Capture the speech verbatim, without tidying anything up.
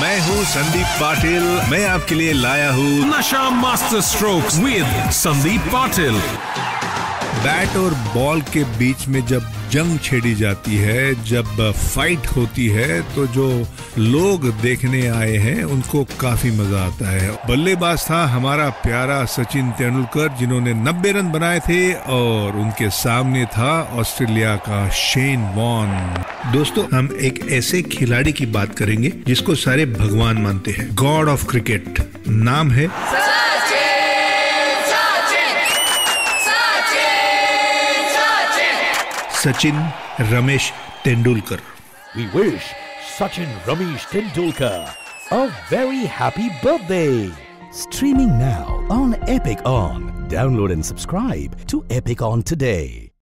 मैं हूँ संदीप पाटिल, मैं आपके लिए लाया हूँ नशा master stroke with Sandeep Patil. Bat और बॉल के बीच में जब जंग छेड़ी जाती है, जब फाइट होती है, तो जो लोग देखने आए हैं उनको काफी मजा आता है। बल्लेबाज था हमारा प्यारा सचिन तेंदुलकर, जिन्होंने नब्बे रन बनाए थे, और उनके सामने था ऑस्ट्रेलिया का शेन वॉर्न। दोस्तों, हम एक ऐसे खिलाड़ी की बात करेंगे जिसको सारे भगवान मानते हैं, गॉड ऑफ क्रिकेट। नाम है Sachin Ramesh Tendulkar. We wish Sachin Ramesh Tendulkar a very happy birthday. Streaming now on Epic On. Download and subscribe to Epic On today.